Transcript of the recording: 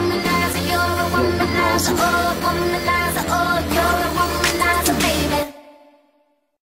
womanizer, you're a womanizer, oh, a womanizer.